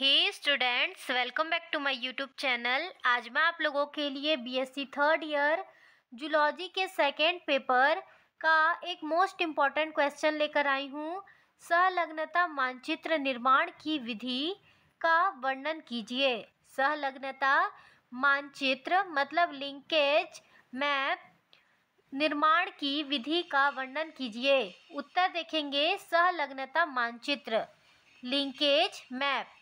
Hey students, welcome back to my YouTube channel. आज मैं आप लोगों के लिए बीएससी थर्ड ईयर जूलॉजी के सेकंड पेपर का एक मोस्ट इम्पॉर्टेंट क्वेश्चन लेकर आई हूँ। सहलग्नता मानचित्र निर्माण की विधि का वर्णन कीजिए। सहलग्नता मानचित्र मतलब लिंकेज मैप निर्माण की विधि का वर्णन कीजिए। उत्तर देखेंगे सहलग्नता मानचित्र, लिंकेज मैप।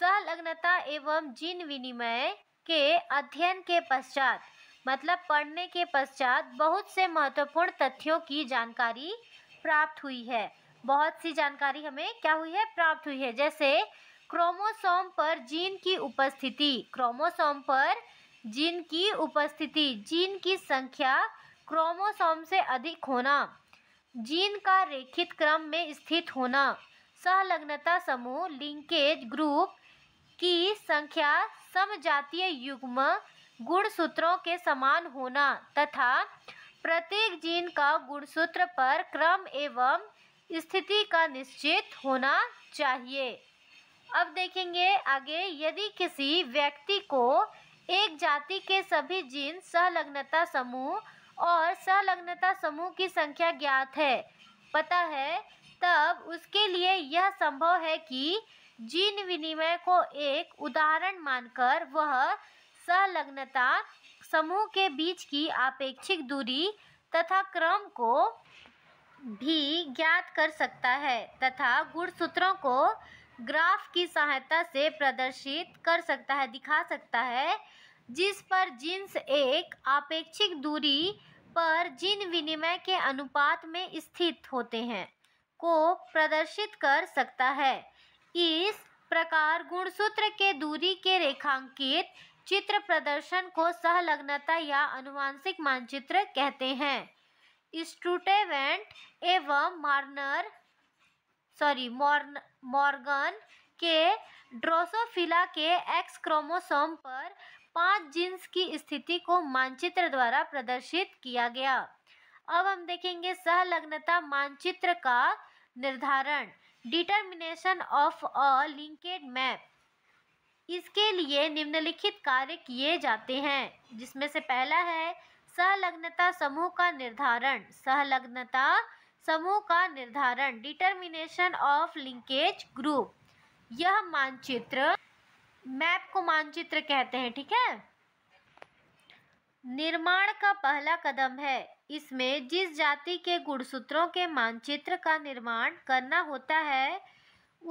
सहलग्नता एवं जीन विनिमय के अध्ययन के पश्चात मतलब पढ़ने के पश्चात बहुत से महत्वपूर्ण तथ्यों की जानकारी प्राप्त हुई है। बहुत सी जानकारी हमें क्या हुई है, प्राप्त हुई है। जैसे क्रोमोसोम पर जीन की उपस्थिति, क्रोमोसोम पर जीन की उपस्थिति, जीन की संख्या क्रोमोसोम से अधिक होना, जीन का रेखित क्रम में स्थित होना, सहलग्नता समूह लिंकेज ग्रुप की संख्या, समजातीय युग्म गुणसूत्रों के समान होना तथा प्रत्येक जीन का गुणसूत्र पर क्रम एवं स्थिति का निश्चित होना चाहिए। अब देखेंगे आगे, यदि किसी व्यक्ति को एक जाति के सभी जीन, सहलग्नता समूह और सहलग्नता समूह की संख्या ज्ञात है, पता है, तब उसके लिए यह संभव है कि जीन विनिमय को एक उदाहरण मानकर वह सहलग्नता समूह के बीच की आपेक्षिक दूरी तथा क्रम को भी ज्ञात कर सकता है तथा गुणसूत्रों को ग्राफ की सहायता से प्रदर्शित कर सकता है, दिखा सकता है, जिस पर जीन्स एक आपेक्षिक दूरी पर जीन विनिमय के अनुपात में स्थित होते हैं को प्रदर्शित कर सकता है। इस प्रकार गुणसूत्र के दूरी के रेखांकित चित्र प्रदर्शन को सहलग्नता या अनुवांशिक मानचित्र कहते हैं। स्टूर्टेवेंट एवं मॉर्गन के ड्रोसोफिला के एक्स क्रोमोसोम पर 5 जीन्स की स्थिति को मानचित्र द्वारा प्रदर्शित किया गया। अब हम देखेंगे सहलग्नता मानचित्र का निर्धारण, determination of a linkage map. इसके लिए निम्नलिखित कार्य किए जाते हैं, जिसमें से पहला है सहलग्नता समूह का निर्धारण, सहलग्नता समूह का निर्धारण, डिटर्मिनेशन ऑफ लिंकेज ग्रुप। यह मानचित्र, मैप को मानचित्र कहते हैं, ठीक है, निर्माण का पहला कदम है। इसमें जिस जाति के गुणसूत्रों के मानचित्र का निर्माण करना होता है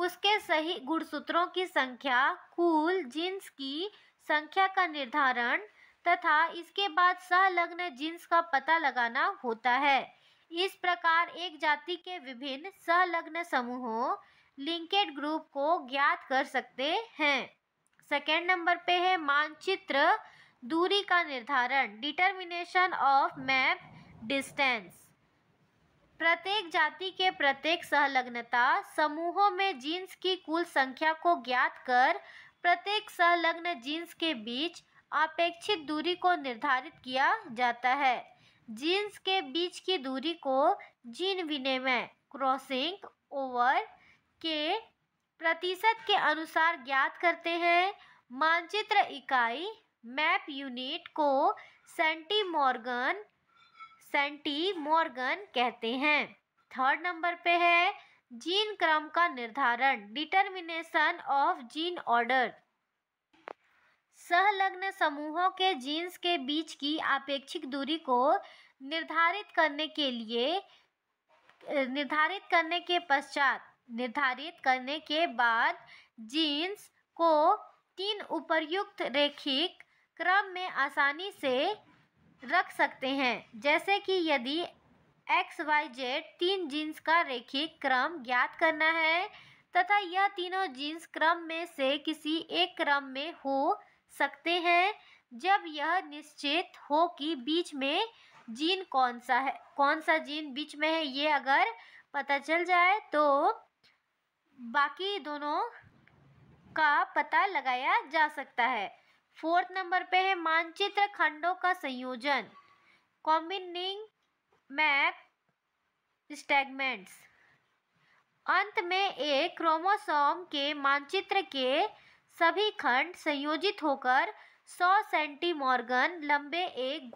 उसके सही गुणसूत्रों की संख्या, कुल जीन्स की संख्या का निर्धारण तथा इसके बाद सहलग्न जीन्स का पता लगाना होता है। इस प्रकार एक जाति के विभिन्न सहलग्न समूहों, लिंकेड ग्रुप को ज्ञात कर सकते हैं। सेकेंड नंबर पे है मानचित्र दूरी का निर्धारण, डिटर्मिनेशन ऑफ मैप डिस्टेंस। प्रत्येक जाति के प्रत्येक सहलग्नता समूहों में जीन्स की कुल संख्या को ज्ञात कर प्रत्येक सहलग्न जीन्स के बीच अपेक्षित दूरी को निर्धारित किया जाता है। जीन्स के बीच की दूरी को जीन विनिमय, क्रॉसिंग ओवर के प्रतिशत के अनुसार ज्ञात करते हैं। मानचित्र इकाई मैप यूनिट को सेंटी मॉर्गन कहते हैं। थर्ड नंबर पे है जीन क्रम का निर्धारण, डिटर्मिनेशन ऑफ जीन ऑर्डर। सहलग्न समूहों के जीन्स के बीच की आपेक्षिक दूरी को निर्धारित करने के बाद जीन्स को 3 उपर्युक्त रैखिक क्रम में आसानी से रख सकते हैं। जैसे कि यदि XYZ 3 जीन्स का रैखिक क्रम ज्ञात करना है तथा यह तीनों जीन्स क्रम में से किसी एक क्रम में हो सकते हैं, जब यह निश्चित हो कि बीच में जीन कौन सा है, कौन सा जीन बीच में है, ये अगर पता चल जाए तो बाकी दोनों का पता लगाया जा सकता है। फोर्थ नंबर पे है मानचित्र खंडों का संयोजन, कॉम्बिनिंग मैप स्टेगमेंट्स। अंत में एक क्रोमोसोम के मानचित्र के सभी खंड संयोजित होकर 100 सेंटी मॉर्गन लंबे एक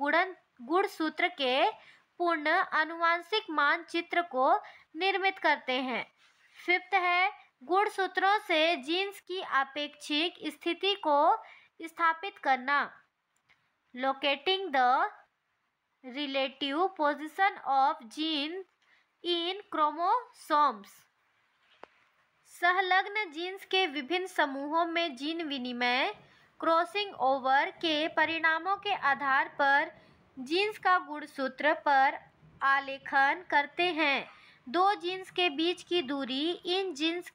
गुणसूत्र के पूर्ण आनुवंशिक मानचित्र को निर्मित करते हैं। फिफ्थ है, गुणसूत्रों से जीन्स की आपेक्षिक स्थिति को स्थापित करना। Locating the relative position of genes in chromosomes. सहलग्न जीन्स के विभिन्न समूहों में जीन विनिमय, क्रॉसिंग ओवर के परिणामों के आधार पर जीन्स का गुणसूत्र पर आलेखन करते हैं। दो जीन्स के बीच की दूरी इन जीन्स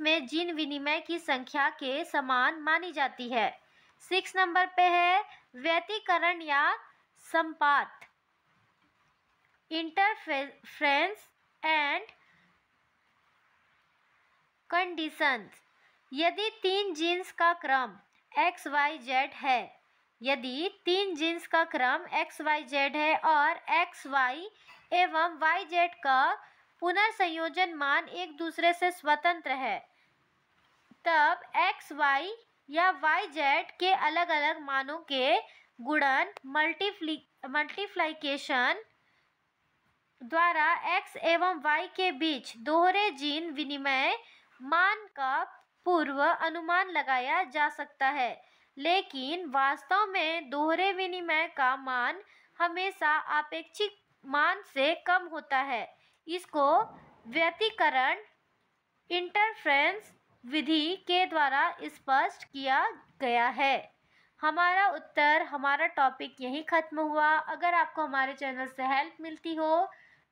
में जीन विनिमय की संख्या के समान मानी जाती है। 6 नंबर पे है, व्यतिकरण या संपात। Interference and conditions. यदि तीन जीन्स का क्रम XYZ है, और XY एवं YZ का पुनर्संयोजन मान एक दूसरे से स्वतंत्र है, तब XY या YZ के अलग अलग मानों के गुणन मल्टीप्लाइकेशन द्वारा X एवं Y के बीच दोहरे जीन विनिमय मान का पूर्व अनुमान लगाया जा सकता है, लेकिन वास्तव में दोहरे विनिमय का मान हमेशा आपेक्षिक मान से कम होता है। इसको व्यतिकरण इंटरफेरेंस विधि के द्वारा स्पष्ट किया गया है। हमारा उत्तर, हमारा टॉपिक यहीं ख़त्म हुआ। अगर आपको हमारे चैनल से हेल्प मिलती हो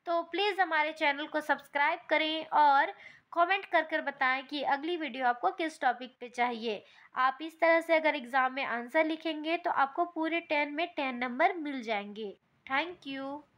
तो प्लीज़ हमारे चैनल को सब्सक्राइब करें और कमेंट कर बताएं कि अगली वीडियो आपको किस टॉपिक पे चाहिए। आप इस तरह से अगर एग्ज़ाम में आंसर लिखेंगे तो आपको पूरे 10 में 10 नंबर मिल जाएंगे। Thank you.